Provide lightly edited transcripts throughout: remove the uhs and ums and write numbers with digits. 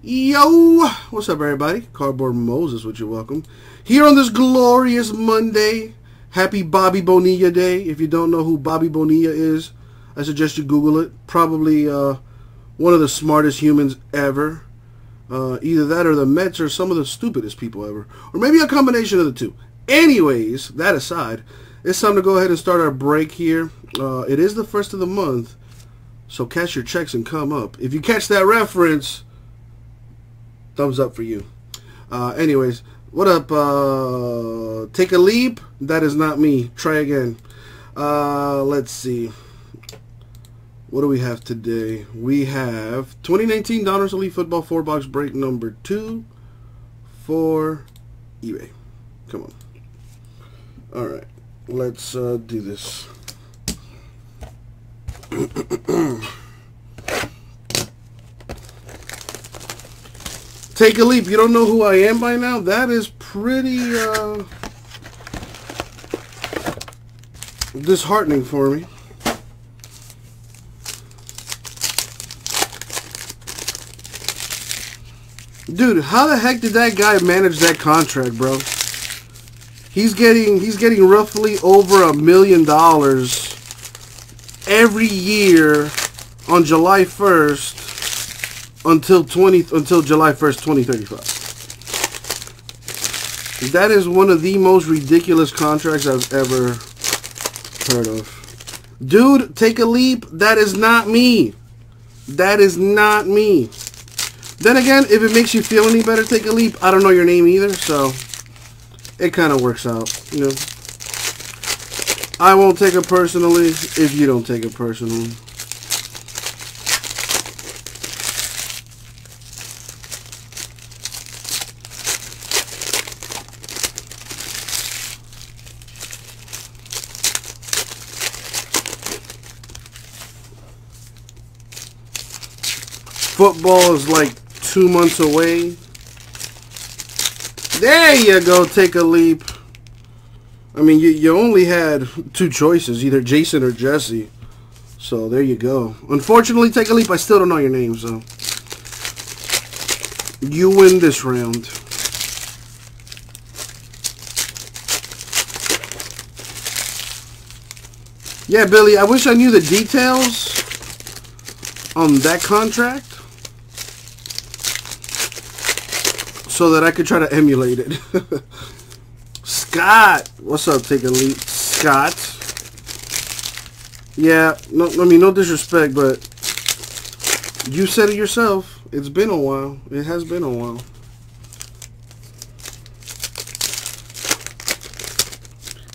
Yo, what's up everybody? Cardboard Moses would you welcome here on this glorious Monday. Happy Bobby Bonilla Day. If you don't know who Bobby Bonilla is, I suggest you Google it. Probably one of the smartest humans ever. Either that or the Mets are some of the stupidest people ever. Or maybe a combination of the two. Anyways, that aside, it's time to go ahead and start our break here. It is the first of the month, so cash your checks and come up. If you catch that reference, thumbs up for you. Anyways, what up? Take a leap. That is not me. Try again. Let's see. What do we have today? We have 2019 Donruss Elite Football 4-box break number 2 for eBay. Come on. All right. Let's do this. Take a leap. You don't know who I am by now? That is pretty disheartening for me. Dude, how the heck did that guy manage that contract, bro? He's getting roughly over $1 million every year on July 1st. Until July 1st, 2035. That is one of the most ridiculous contracts I've ever heard of. Dude, take a leap. That is not me. That is not me. Then again, if it makes you feel any better, take a leap. I don't know your name either, so it kind of works out, you know. I won't take it personally if you don't take it personally. Football is like 2 months away. There you go, take a leap. I mean, you only had two choices, either Jason or Jesse. So there you go. Unfortunately, take a leap, I still don't know your name, so you win this round. Yeah, Billy, I wish I knew the details on that contract, so that I could try to emulate it. Scott, what's up? Take a leap, Scott. Yeah, no, I mean, no disrespect, but you said it yourself. It's been a while. It has been a while.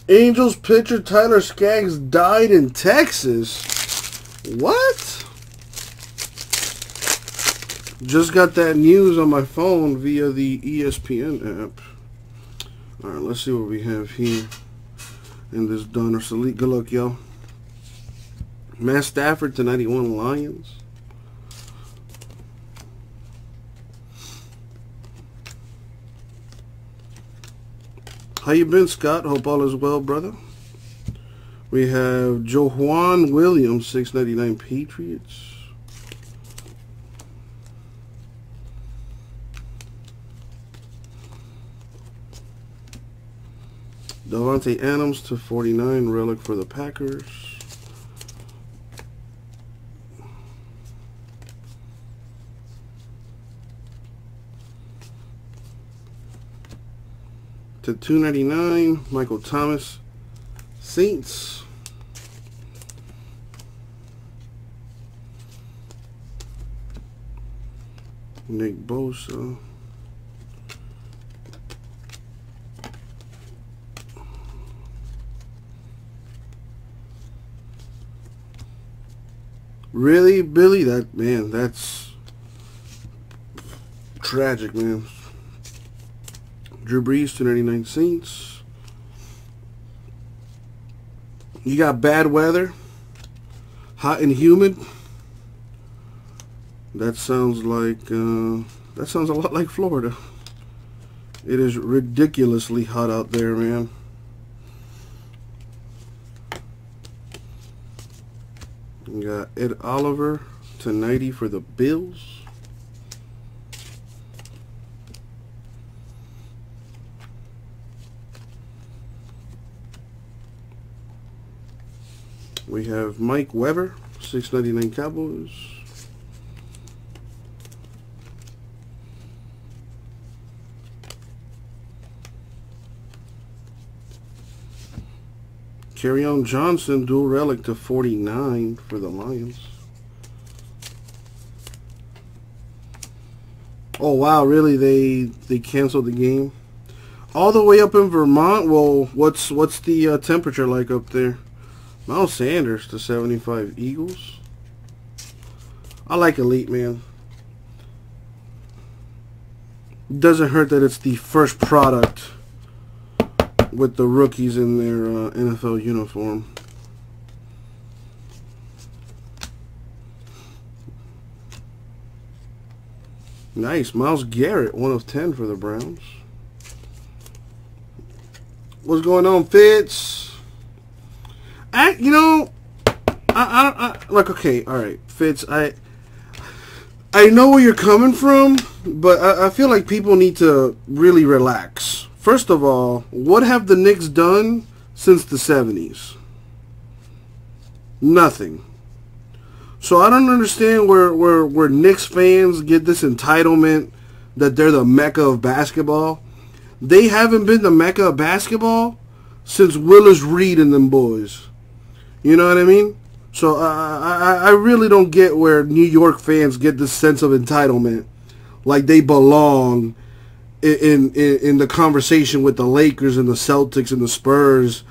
Angels pitcher Tyler Skaggs died in Texas. What? Just got that news on my phone via the ESPN app. All right, let's see what we have here in this Donruss Elite. Good luck, y'all. Matt Stafford to 91 Lions. How you been, Scott? Hope all is well, brother. We have Jauan Williams, 699 Patriots. Devonte Adams to 49, relic for the Packers. To 299, Michael Thomas, Saints. Nick Bosa. Really, Billy? That, man, that's tragic, man. Drew Brees, 299 Saints. You got bad weather, hot and humid. That sounds a lot like Florida. It is ridiculously hot out there, man. We got Ed Oliver to 90 for the Bills. We have Mike Weber, 699 Cowboys. Kerryon Johnson, dual relic /49 for the Lions. Oh, wow, really? They canceled the game? All the way up in Vermont? Well, what's the temperature like up there? Miles Sanders /75 Eagles. I like Elite, man. Doesn't hurt that it's the first product with the rookies in their NFL uniform. Nice. Myles Garrett, 1 of 10 for the Browns. What's going on, Fitz? All right, Fitz, I know where you're coming from, but I feel like people need to really relax. First of all, what have the Knicks done since the 70s? Nothing. So I don't understand where Knicks fans get this entitlement that they're the mecca of basketball. They haven't been the mecca of basketball since Willis Reed and them boys. You know what I mean? So I really don't get where New York fans get this sense of entitlement, like they belong in the conversation with the Lakers and the Celtics and the Spurs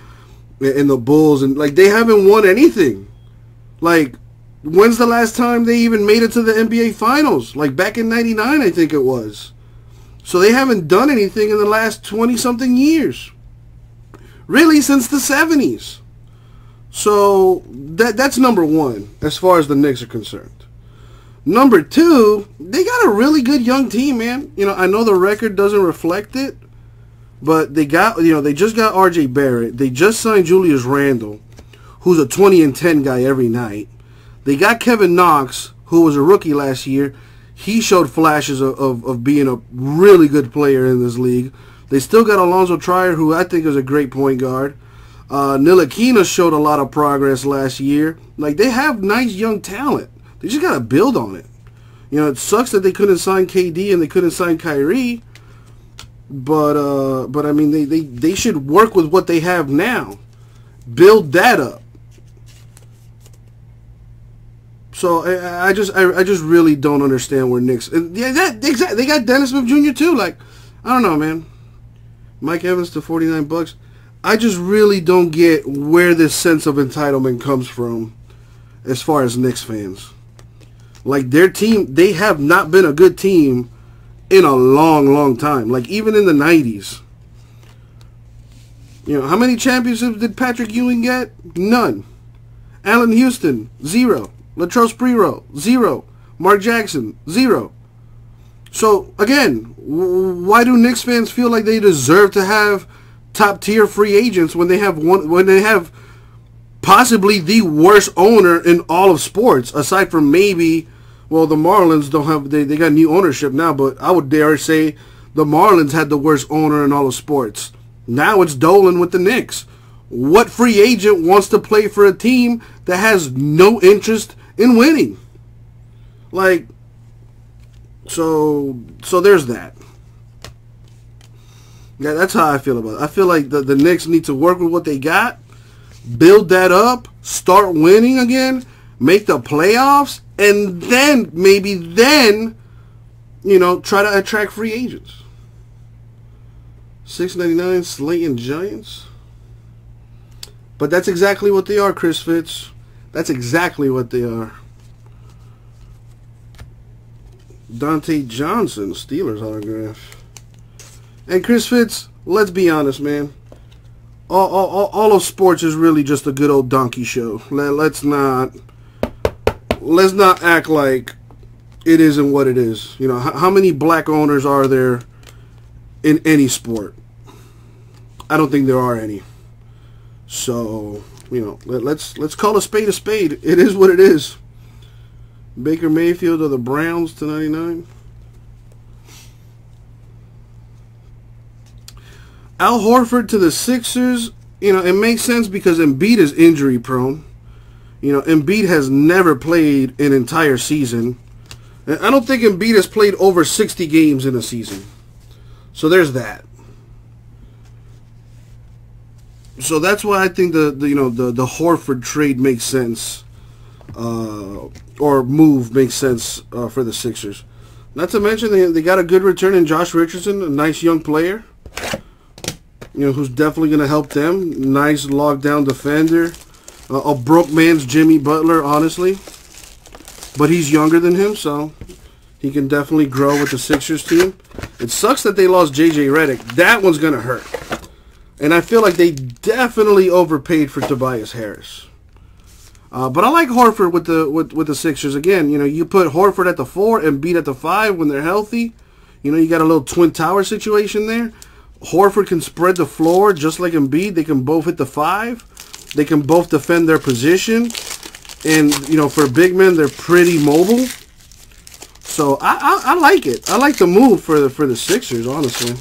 and the Bulls, and like they haven't won anything. Like, when's the last time they even made it to the NBA Finals? Like back in '99, I think it was. So they haven't done anything in the last 20-something years, really, since the 70s. So that's number one as far as the Knicks are concerned. Number two, they got a really good young team, man. You know, I know the record doesn't reflect it, but they got, you know, they just got RJ Barrett. They just signed Julius Randle, who's a 20-and-10 guy every night. They got Kevin Knox, who was a rookie last year. He showed flashes of being a really good player in this league. They still got Alonzo Trier, who I think is a great point guard. Nila Kina showed a lot of progress last year. Like, they have nice young talent. They just got to build on it. You know, it sucks that they couldn't sign KD and they couldn't sign Kyrie. But I mean, they should work with what they have now. Build that up. So I just really don't understand where Knicks. And yeah, they got Dennis Smith Jr. too. Like, I don't know, man. Mike Evans /49 Bucks. I just really don't get where this sense of entitlement comes from as far as Knicks fans. Like, their team, they have not been a good team in a long, long time. Like, even in the 90s. You know, how many championships did Patrick Ewing get? None. Allen Houston, 0. Latrell Sprewell, 0. Mark Jackson, 0. So, again, why do Knicks fans feel like they deserve to have top-tier free agents when they have possibly the worst owner in all of sports, aside from maybe, well, the Marlins don't have, they got new ownership now, but I would dare say the Marlins had the worst owner in all of sports. Now it's Dolan with the Knicks. What free agent wants to play for a team that has no interest in winning? Like, so there's that. Yeah, that's how I feel about it. I feel like the Knicks need to work with what they got, build that up, start winning again, make the playoffs, and then, maybe then, you know, try to attract free agents. $6.99 Slayton Giants. But that's exactly what they are, Chris Fitz. That's exactly what they are. Dante Johnson, Steelers autograph. And Chris Fitz, let's be honest, man. All of sports is really just a good old donkey show. Let's not act like it isn't what it is. You know, how many black owners are there in any sport? I don't think there are any. So, you know, let's call a spade a spade. It is what it is. Baker Mayfield of the Browns /99. Al Horford to the Sixers. You know, it makes sense because Embiid is injury prone. You know, Embiid has never played an entire season. And I don't think Embiid has played over 60 games in a season. So there's that. So that's why I think the Horford trade makes sense, or move makes sense for the Sixers. Not to mention they got a good return in Josh Richardson, a nice young player, you know, who's definitely going to help them. Nice lockdown defender, a broke man's Jimmy Butler, honestly, but he's younger than him, so he can definitely grow with the Sixers team. It sucks that they lost JJ Redick. That one's going to hurt. And I feel like they definitely overpaid for Tobias Harris. But I like Horford with the Sixers. Again, you know, you put Horford at the 4 and Embiid at the 5 when they're healthy. You know, you got a little twin tower situation there. Horford can spread the floor just like Embiid. They can both hit the 5. They can both defend their position. And, you know, for big men, they're pretty mobile. So I like it. I like the move for the Sixers, honestly.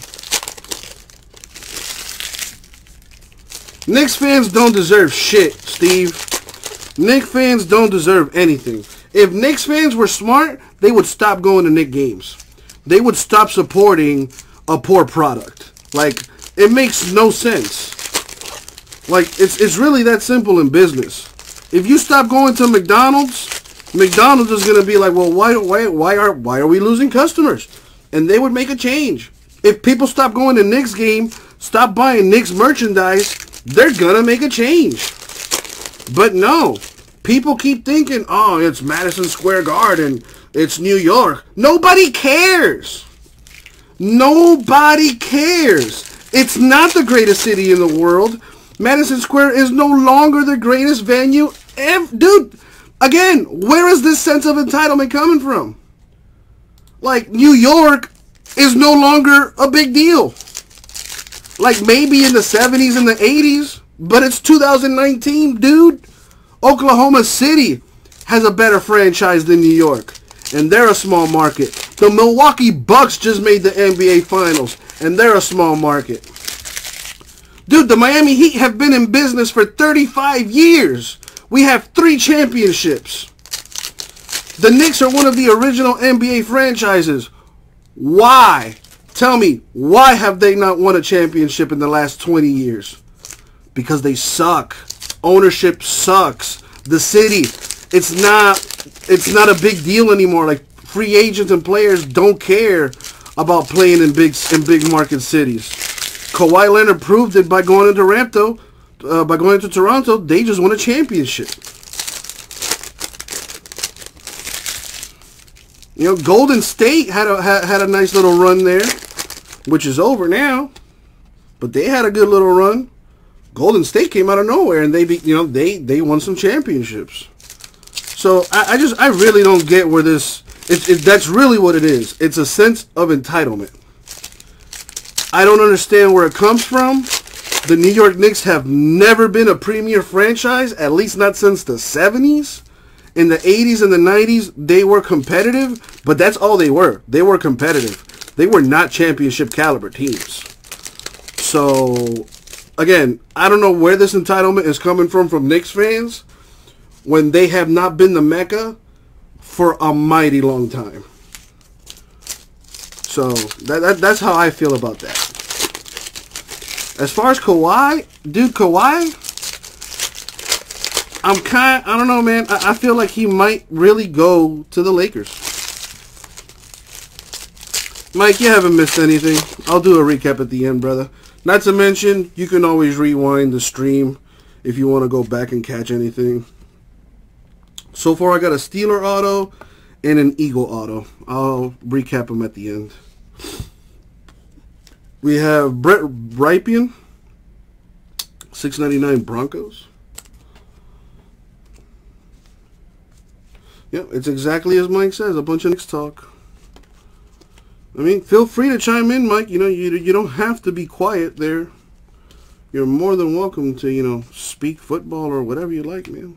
Knicks fans don't deserve shit, Steve. Knicks fans don't deserve anything. If Knicks fans were smart, they would stop going to Knicks games. They would stop supporting a poor product. Like, it makes no sense. Like, it's really that simple in business. If you stop going to McDonald's, McDonald's is going to be like, well, why are we losing customers? And they would make a change. If people stop going to Knicks game, stop buying Knicks merchandise, they're going to make a change. But no, people keep thinking, oh, it's Madison Square Garden, it's New York. Nobody cares. Nobody cares. It's not the greatest city in the world. Madison Square is no longer the greatest venue ever. Dude, again, where is this sense of entitlement coming from? Like, New York is no longer a big deal. Like, maybe in the 70s and the 80s, but it's 2019, dude. Oklahoma City has a better franchise than New York, and they're a small market. The Milwaukee Bucks just made the NBA Finals, and they're a small market. Dude, the Miami Heat have been in business for 35 years. We have 3 championships. The Knicks are one of the original NBA franchises. Why? Tell me, why have they not won a championship in the last 20 years? Because they suck. Ownership sucks. The city, it's not a big deal anymore. Like, free agents and players don't care about playing in big market cities. Kawhi Leonard proved it by going into Raptor. By going to Toronto, they just won a championship. You know, Golden State had a nice little run there, which is over now, but they had a good little run. Golden State came out of nowhere, and they won some championships. So I really don't get where this. That's really what it is. It's a sense of entitlement. I don't understand where it comes from. The New York Knicks have never been a premier franchise, at least not since the 70s. In the 80s and the 90s, they were competitive, but that's all they were. They were competitive. They were not championship caliber teams. So, again, I don't know where this entitlement is coming from Knicks fans, when they have not been the mecca for a mighty long time. So, that's how I feel about that. As far as Kawhi, dude, Kawhi, I don't know, man. I feel like he might really go to the Lakers. Mike, you haven't missed anything. I'll do a recap at the end, brother. Not to mention, you can always rewind the stream if you want to go back and catch anything. So far, I got a Steeler auto and an Eagle auto. I'll recap them at the end. We have Brett Ripien, 699 Broncos. Yep, it's exactly as Mike says, a bunch of Knicks talk. I mean, feel free to chime in, Mike. You know, you don't have to be quiet there. You're more than welcome to, you know, speak football or whatever you like, man.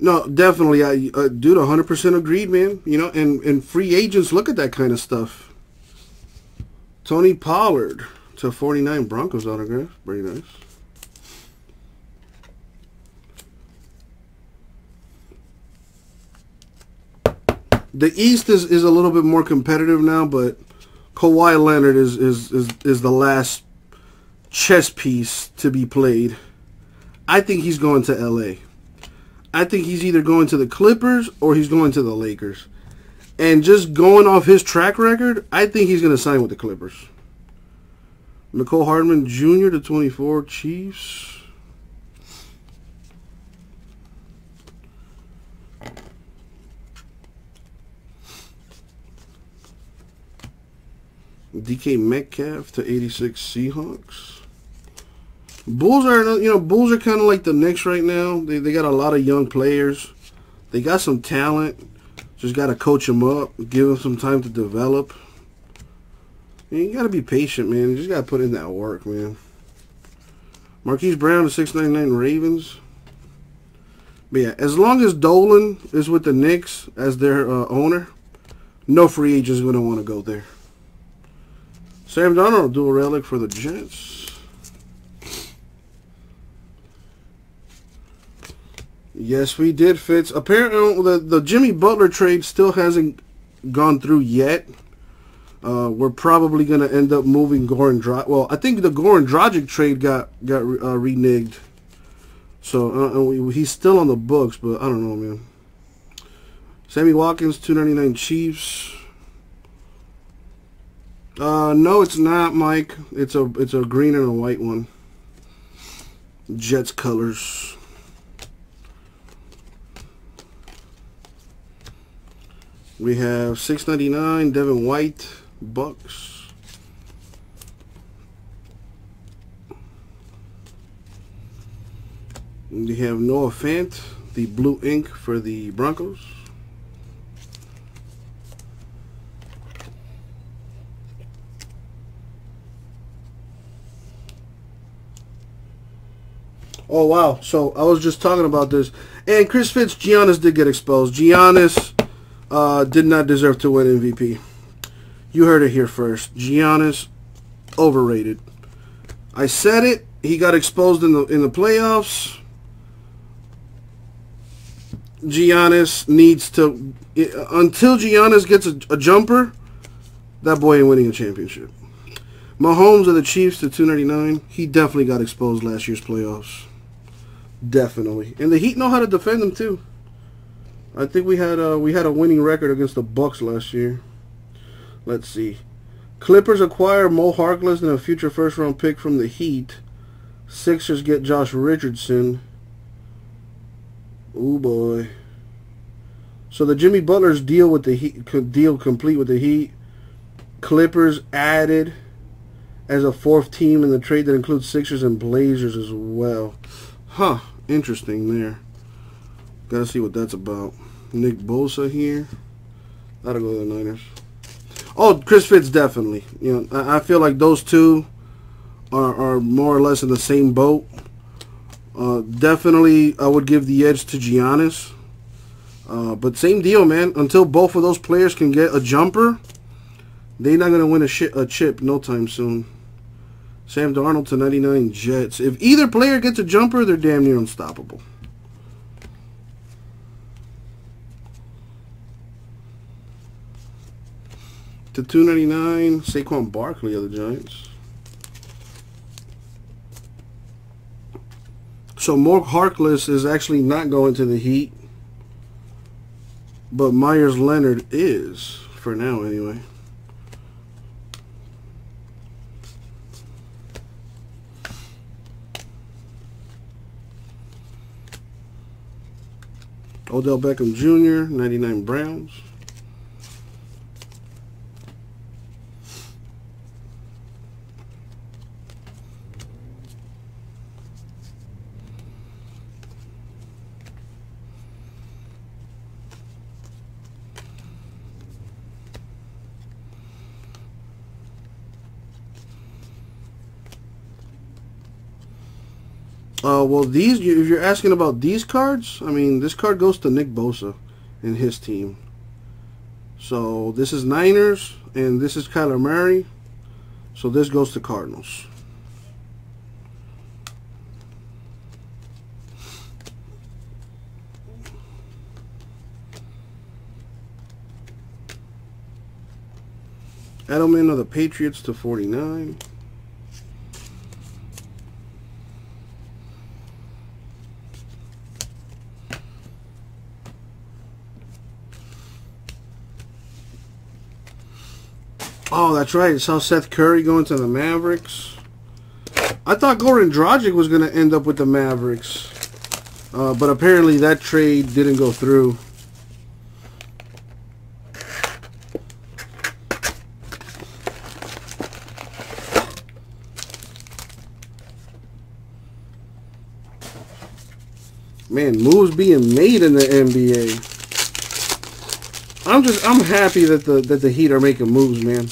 No, definitely, dude, 100% agreed, man. You know, and free agents look at that kind of stuff. Tony Pollard, /49 Broncos autograph. Very nice. The East is a little bit more competitive now, but Kawhi Leonard is the last chess piece to be played. I think he's going to LA. I think he's either going to the Clippers or he's going to the Lakers. And just going off his track record, I think he's going to sign with the Clippers. Mecole Hardman Jr. /24 Chiefs. DK Metcalf /86 Seahawks. Bulls are, you know, Bulls are kind of like the Knicks right now. They got a lot of young players. They got some talent. Just got to coach them up, give them some time to develop. And you got to be patient, man. You just got to put in that work, man. Marquise Brown /699 Ravens. But yeah, as long as Dolan is with the Knicks as their owner, no free agent's going to want to go there. Sam Darnold, dual relic for the Jets. Yes, we did, Fitz. Apparently, the Jimmy Butler trade still hasn't gone through yet. We're probably going to end up moving Goran Dragic. Well, I think the Goran Dragic trade got reneged. So he's still on the books, but I don't know, man. Sammy Watkins, /299 Chiefs. No, it's not, Mike. It's a green and a white one. Jets colors. We have /699 Devin White Bucks. We have Noah Fant, the blue ink for the Broncos. Oh, wow. So, I was just talking about this. And Chris Fitz, Giannis did get exposed. Giannis did not deserve to win MVP. You heard it here first. Giannis, overrated. I said it. He got exposed in the playoffs. Giannis needs to... Until Giannis gets a jumper, that boy ain't winning a championship. Mahomes of the Chiefs /299. He definitely got exposed last year's playoffs. Definitely. And the Heat know how to defend them too. I think we had a winning record against the Bucks last year. Let's see. Clippers acquire Mo Harkless and a future first-round pick from the Heat. Sixers get Josh Richardson. Ooh boy. So the Jimmy Butler's deal with the Heat, deal complete with the Heat. Clippers added as a fourth team in the trade that includes Sixers and Blazers as well. Huh, interesting there. Gotta see what that's about. Nick Bosa here. That'll go to the Niners. Oh, Chris Fitz definitely. You know, I feel like those two are more or less in the same boat. Definitely, I would give the edge to Giannis. But same deal, man. Until both of those players can get a jumper, they're not gonna win a chip no time soon. Sam Darnold /99 Jets. If either player gets a jumper, they're damn near unstoppable. /299 Saquon Barkley of the Giants. So Mo Harkless is actually not going to the Heat, but Myers Leonard is, for now anyway. Odell Beckham Jr. /99 Browns. Well, these, if you're asking about these cards, I mean, this card goes to Nick Bosa and his team. So, this is Niners, and this is Kyler Murray. So this goes to Cardinals. Edelman of the Patriots to 49. Oh, that's right. It's how Seth Curry going to the Mavericks. I thought Goran Dragic was going to end up with the Mavericks. But apparently that trade didn't go through. Man, moves being made in the NBA. I'm happy that the Heat are making moves, man.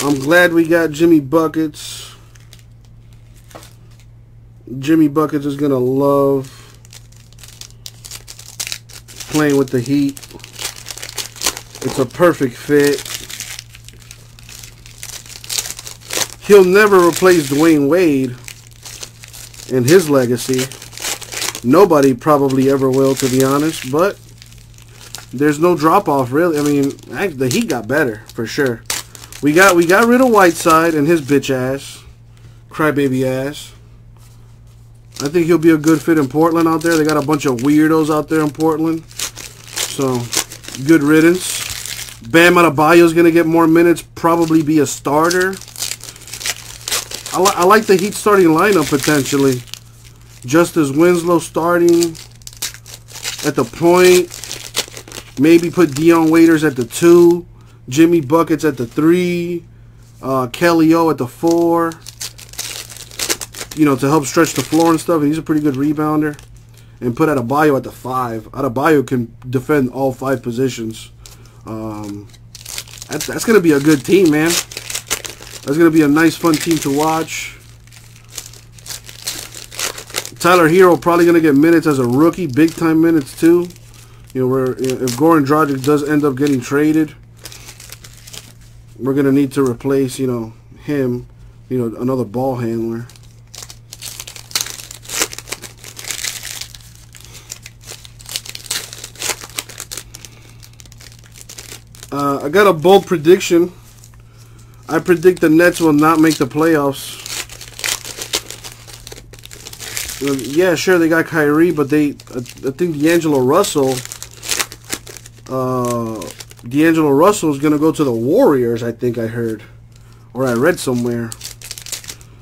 I'm glad we got Jimmy Buckets. Jimmy Buckets is gonna love playing with the Heat. It's a perfect fit. He'll never replace Dwayne Wade in his legacy. Nobody probably ever will, to be honest, but there's no drop-off, really. I mean, the Heat got better, for sure. We got rid of Whiteside and his bitch ass, crybaby ass. I think he'll be a good fit in Portland out there. They got a bunch of weirdos out there in Portland. So, good riddance. Bam Adebayo's going to get more minutes, probably be a starter. I like the Heat starting lineup, potentially. Justice Winslow starting at the point. Maybe put Dion Waiters at the 2. Jimmy Buckets at the 3. Kelly O at the 4. You know, to help stretch the floor and stuff. And he's a pretty good rebounder. And put Adebayo at the 5. Adebayo can defend all 5 positions. That's going to be a good team, man. That's going to be a nice, fun team to watch. Tyler Hero probably going to get minutes as a rookie, big-time minutes too. You know, if Goran Dragic does end up getting traded, we're going to need to replace, you know, him, you know, another ball handler. I got a bold prediction. I predict the Nets will not make the playoffs. Yeah, sure, they got Kyrie, but I think D'Angelo Russell is going to go to the Warriors, I think I heard. Or I read somewhere.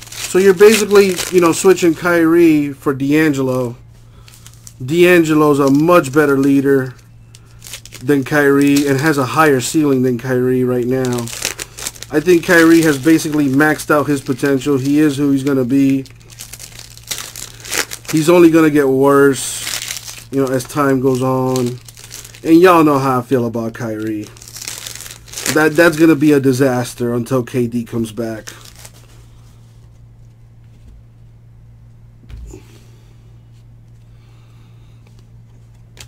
So you're basically, you know, switching Kyrie for D'Angelo. D'Angelo's a much better leader than Kyrie and has a higher ceiling than Kyrie right now. I think Kyrie has basically maxed out his potential. He is who he's going to be. He's only going to get worse, you know, as time goes on. And y'all know how I feel about Kyrie. That's going to be a disaster until KD comes back.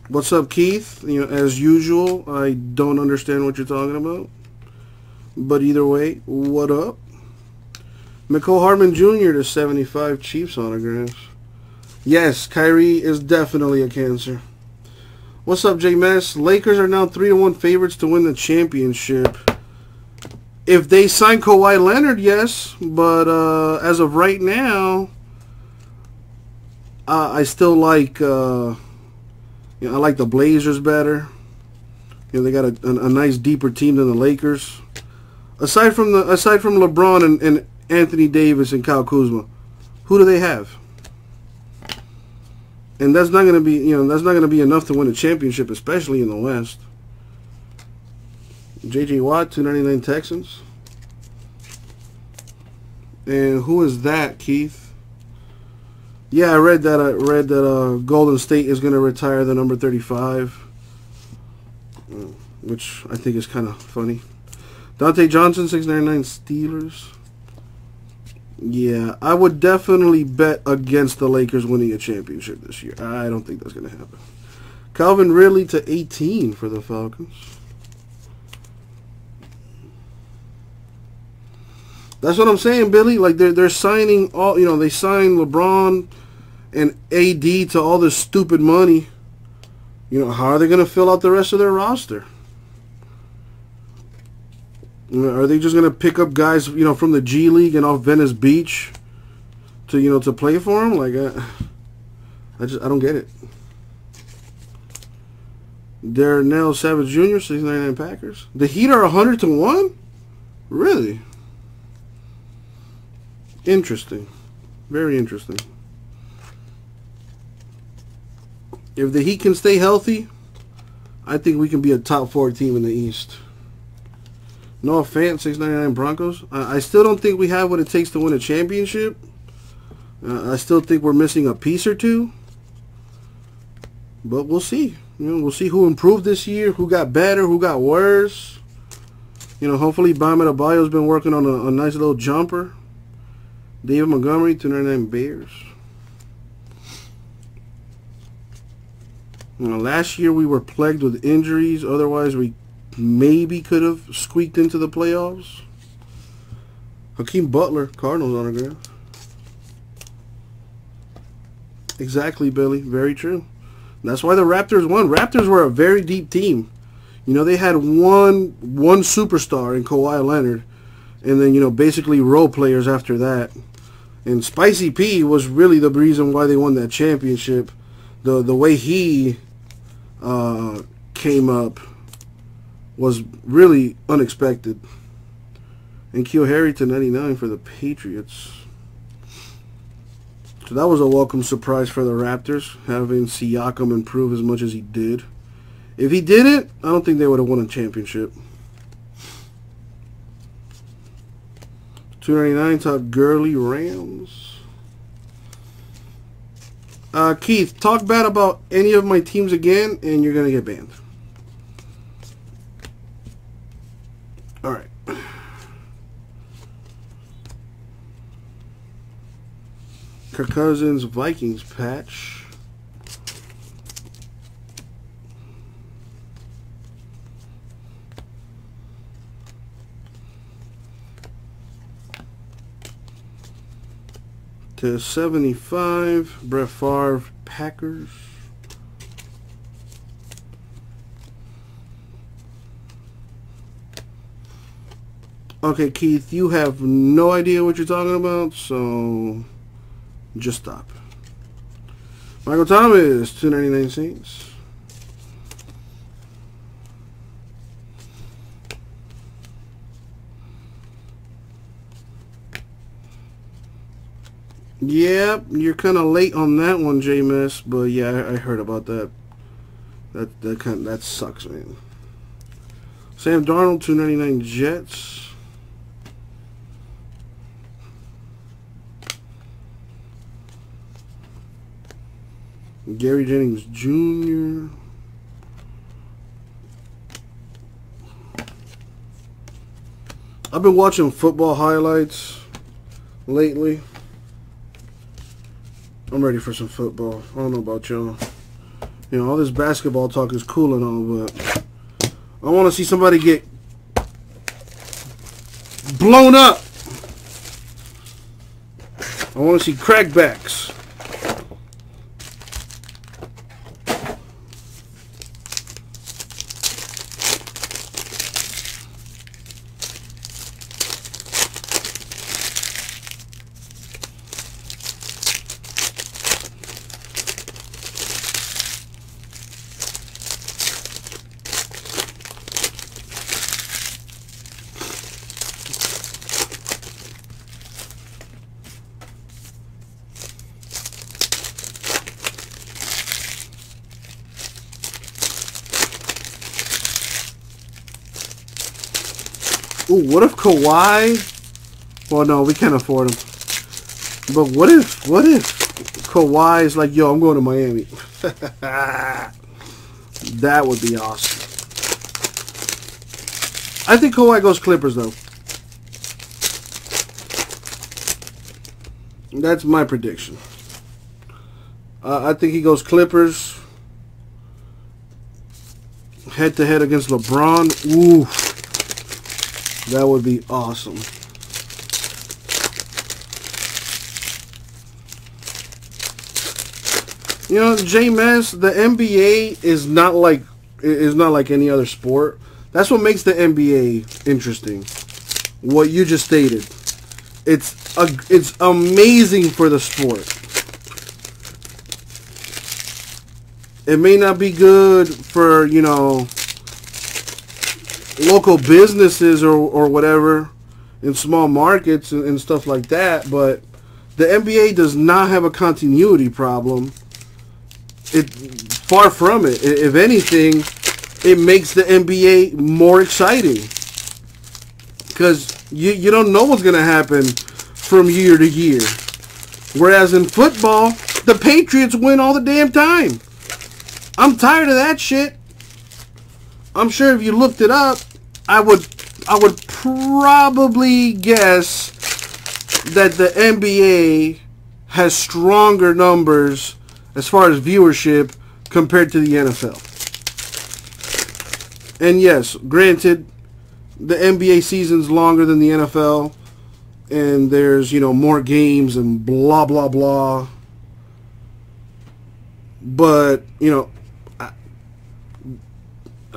What's up, Keith? You know, as usual, I don't understand what you're talking about. But either way, what up? Mecole Hardman Jr. to 75 Chiefs autographs. Yes, Kyrie is definitely a cancer. What's up, J-Mess? Lakers are now 3-1 favorites to win the championship. If they sign Kawhi Leonard, yes. But as of right now, I still like, you know, I like the Blazers better. You know, they got a nice deeper team than the Lakers. Aside from LeBron and Anthony Davis and Kyle Kuzma, who do they have? And that's not going to be, you know, that's not going to be enough to win a championship, especially in the West. JJ Watt, 299 Texans. And who is that, Keith? Yeah, I read that Golden State is going to retire the number 35, which I think is kind of funny. Dante Johnson, 699 Steelers. Yeah, I would definitely bet against the Lakers winning a championship this year. I don't think that's going to happen. Calvin Ridley to 18 for the Falcons. That's what I'm saying, Billy. Like they're signing all, you know, they signed LeBron and AD to all this stupid money. You know, how are they going to fill out the rest of their roster? You know, are they just going to pick up guys, you know, from the G League and off Venice Beach to, you know, to play for them? Like I don't get it. Darnell Savage Jr., 699 Packers. The Heat are 100-1? Really? Interesting. Very interesting. If the Heat can stay healthy, I think we can be a top 4 team in the East. Noah Fant, 699 Broncos. I still don't think we have what it takes to win a championship. I still think we're missing a piece or two. But we'll see. You know, we'll see who improved this year, who got better, who got worse. You know, hopefully Bam Adebayo's been working on a nice little jumper. David Montgomery, 299 Bears. You know, last year we were plagued with injuries. Otherwise, we maybe could have squeaked into the playoffs. Hakeem Butler, Cardinals autograph. Exactly, Billy. Very true. That's why the Raptors won. Raptors were a very deep team. You know, they had one superstar in Kawhi Leonard, and then, you know, basically role players after that. And Spicy P was really the reason why they won that championship. The way he came up was really unexpected. And Keohari to 99 for the Patriots. So that was a welcome surprise for the Raptors, having Siakam improve as much as he did. If he didn't, I don't think they would have won a championship. 299 top Gurley Rams. Keith, talk bad about any of my teams again, and you're going to get banned. All right. Kirk Cousins, Vikings patch. To 75, Brett Favre, Packers. Okay, Keith, you have no idea what you're talking about, so... just stop. Michael Thomas, 299 Saints. Yep, you're kind of late on that one, Jameis. But yeah, I heard about that. That sucks, man. Sam Darnold, 299 Jets. Gary Jennings Jr. I've been watching football highlights lately. I'm ready for some football. I don't know about y'all. You know, all this basketball talk is cool and all, but I want to see somebody get blown up. I want to see crackbacks. Ooh, what if Kawhi... well, no, we can't afford him. But what if Kawhi's like, yo, I'm going to Miami? That would be awesome. I think Kawhi goes Clippers, though. That's my prediction. I think he goes Clippers. Head-to-head against LeBron. Ooh. That would be awesome. You know, J-Mass, the NBA is not like any other sport. That's what makes the NBA interesting. What you just stated. It's amazing for the sport. It may not be good for, you know, local businesses or whatever in small markets and stuff like that, but the NBA does not have a continuity problem. It far from it. If anything, it makes the NBA more exciting because you don't know what's going to happen from year to year. Whereas in football, the Patriots win all the damn time. I'm tired of that shit. I'm sure if you looked it up, I would probably guess that the NBA has stronger numbers as far as viewership compared to the NFL. And yes, granted, the NBA season's longer than the NFL, and there's, you know, more games and blah blah blah. But, you know,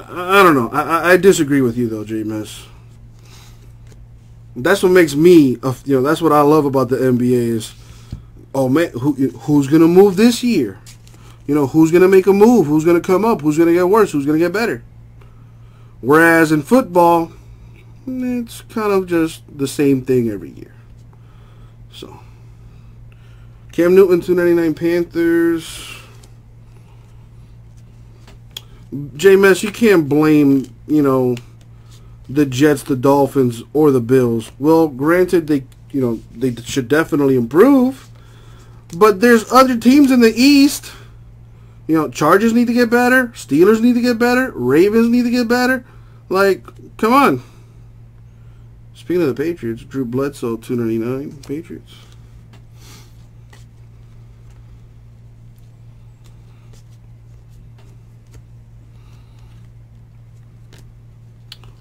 I don't know. I disagree with you though, J-Mess. That's what makes me, you know, that's what I love about the NBA is, oh man, who's gonna move this year? You know, who's gonna make a move? Who's gonna come up? Who's gonna get worse? Who's gonna get better? Whereas in football, it's kind of just the same thing every year. So, Cam Newton, 299 Panthers. J-Mess, you can't blame, you know, the Jets, the Dolphins, or the Bills. Well, granted, they should definitely improve, but there's other teams in the East. You know, Chargers need to get better. Steelers need to get better. Ravens need to get better. Like, come on. Speaking of the Patriots, Drew Bledsoe, 299 Patriots.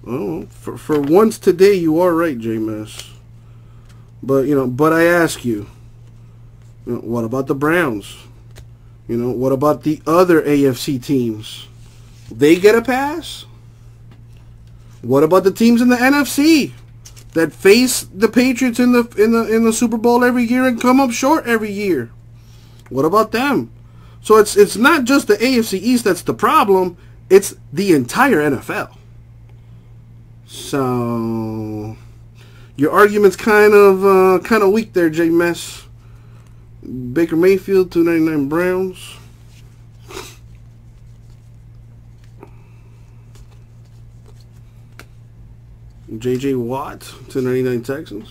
Oh, for once today, you are right, J-Mass. But, you know, but I ask you, you know, what about the Browns? You know, what about the other AFC teams? They get a pass? What about the teams in the NFC that face the Patriots in the Super Bowl every year and come up short every year? What about them? So it's not just the AFC East that's the problem. It's the entire NFL. So your argument's kind of weak there, J-Mess. Baker Mayfield, 299 Browns. JJ Watt, 299 Texans.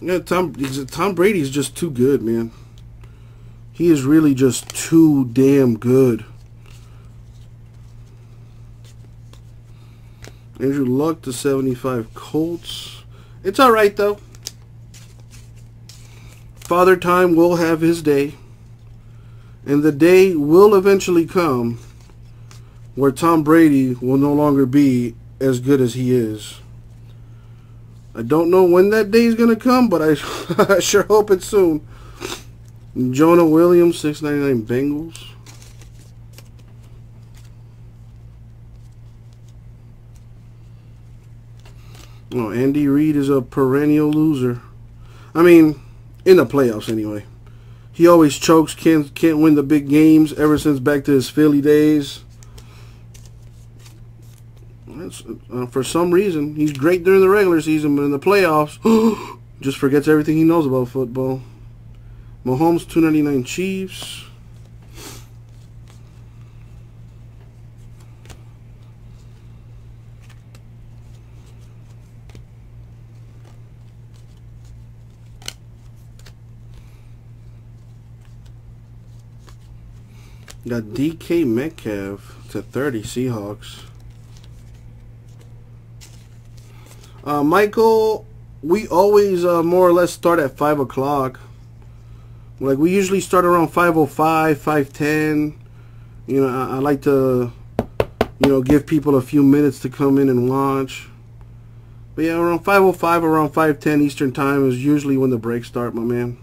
Yeah, Tom Brady's just too good, man. He is really just too damn good. Andrew Luck to 75 Colts. It's all right, though. Father Time will have his day. And the day will eventually come where Tom Brady will no longer be as good as he is. I don't know when that day is going to come, but I sure hope it's soon. Jonah Williams, 699 Bengals. Oh, Andy Reid is a perennial loser. I mean, in the playoffs anyway. He always chokes, can't win the big games ever since back to his Philly days. That's, for some reason, he's great during the regular season, but in the playoffs, just forgets everything he knows about football. Mahomes, 299 Chiefs. Got DK Metcalf to 30 Seahawks. Michael, we always more or less start at 5 o'clock. Like, we usually start around 5:05, 5:10. You know, I like to, you know, give people a few minutes to come in and watch. But yeah, around 5:05, around 5:10 Eastern Time is usually when the breaks start, my man.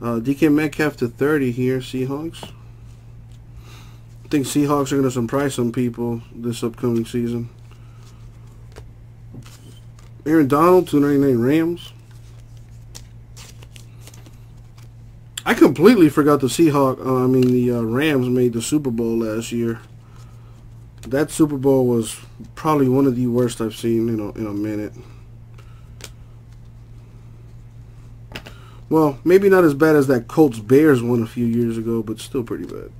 DK Metcalf to 30 here, Seahawks. I think Seahawks are going to surprise some people this upcoming season. Aaron Donald, 299 Rams. I completely forgot the Rams made the Super Bowl last year. That Super Bowl was probably one of the worst I've seen in a minute. Well, maybe not as bad as that Colts-Bears one a few years ago, but still pretty bad.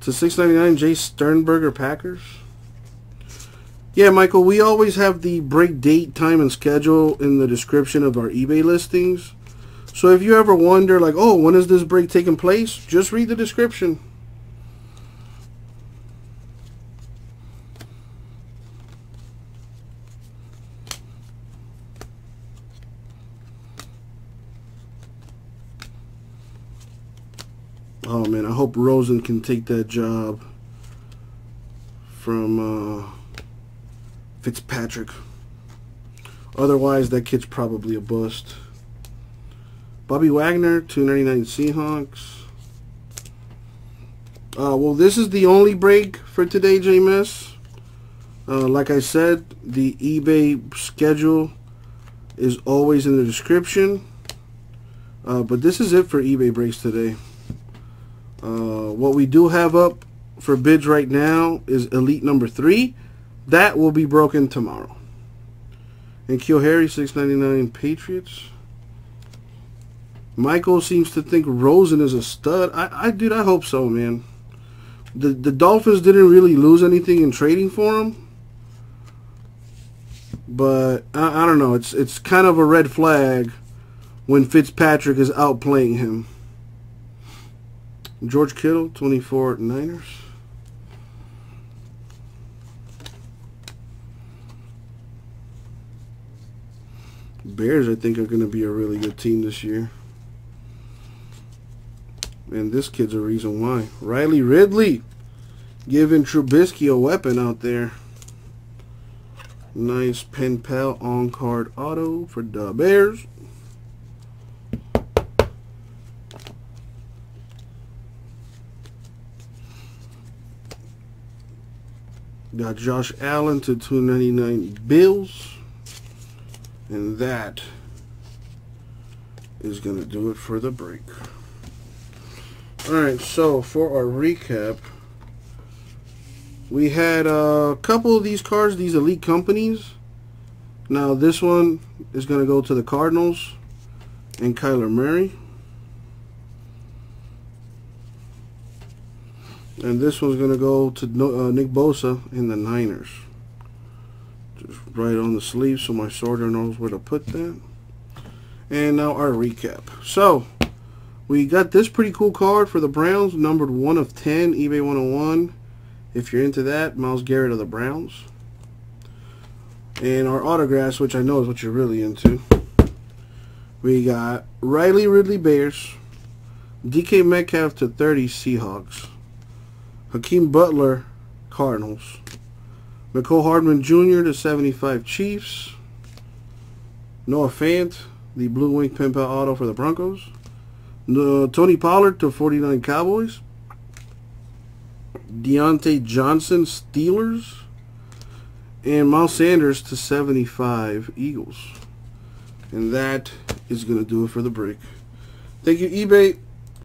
To 699, Jay Sternberger, Packers. Yeah, Michael, we always have the break date, time, and schedule in the description of our eBay listings. So if you ever wonder, like, oh, when is this break taking place? Just read the description. Oh, man, I hope Rosen can take that job from... Fitzpatrick. Otherwise, that kid's probably a bust. Bobby Wagner, 299 Seahawks. Well, this is the only break for today, JMS. Like I said, the eBay schedule is always in the description. But this is it for eBay breaks today. What we do have up for bids right now is Elite number 3. That will be broken tomorrow. And Kilharry, 699 Patriots. Michael seems to think Rosen is a stud. Dude, I hope so, man. The Dolphins didn't really lose anything in trading for him. But I don't know. It's kind of a red flag when Fitzpatrick is outplaying him. George Kittle, 24 Niners. Bears, I think, are going to be a really good team this year. And this kid's a reason why. Riley Ridley giving Trubisky a weapon out there. Nice pen pal on-card auto for the Bears. Got Josh Allen to 299 Bills. And that is going to do it for the break. Alright, so for our recap, we had a couple of these cards, these elite companies. Now this one is going to go to the Cardinals and Kyler Murray. And this one's going to go to Nick Bosa and the Niners. Just right on the sleeve so my sorter knows where to put that. And now our recap. So, we got this pretty cool card for the Browns, numbered 1 of 10, eBay 101. If you're into that, Myles Garrett of the Browns. And our autographs, which I know is what you're really into. We got Riley Ridley, Bears. DK Metcalf to 30, Seahawks. Hakeem Butler, Cardinals. Mecole Hardman Jr. to 75 Chiefs. Noah Fant, the Blue Wing Pen Pal Auto for the Broncos. Tony Pollard to 49 Cowboys. Dante Johnson, Steelers. And Miles Sanders to 75 Eagles. And that is going to do it for the break. Thank you, eBay.